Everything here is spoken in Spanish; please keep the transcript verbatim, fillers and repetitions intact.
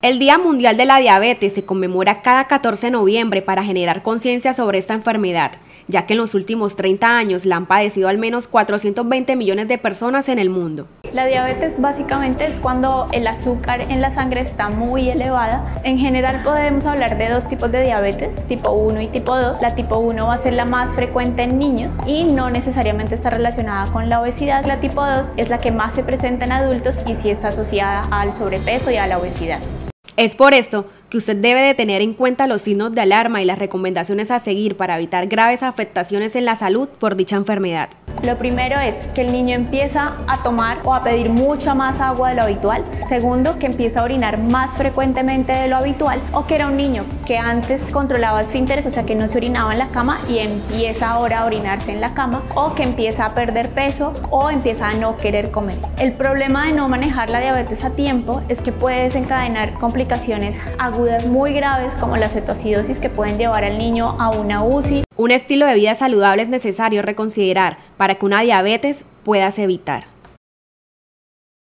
El Día Mundial de la Diabetes se conmemora cada catorce de noviembre para generar conciencia sobre esta enfermedad, ya que en los últimos treinta años la han padecido al menos cuatrocientos veinte millones de personas en el mundo. La diabetes básicamente es cuando el azúcar en la sangre está muy elevada. En general podemos hablar de dos tipos de diabetes, tipo uno y tipo dos. La tipo uno va a ser la más frecuente en niños y no necesariamente está relacionada con la obesidad. La tipo dos es la que más se presenta en adultos y sí está asociada al sobrepeso y a la obesidad. Es por esto que usted debe de tener en cuenta los signos de alarma y las recomendaciones a seguir para evitar graves afectaciones en la salud por dicha enfermedad. Lo primero es que el niño empieza a tomar o a pedir mucha más agua de lo habitual. Segundo, que empieza a orinar más frecuentemente de lo habitual, o que era un niño que antes controlaba esfínteres, o sea que no se orinaba en la cama y empieza ahora a orinarse en la cama, o que empieza a perder peso o empieza a no querer comer. El problema de no manejar la diabetes a tiempo es que puede desencadenar complicaciones agudas muy graves como la cetoacidosis, que pueden llevar al niño a una U C I. Un estilo de vida saludable es necesario reconsiderar para que una diabetes puedas evitar.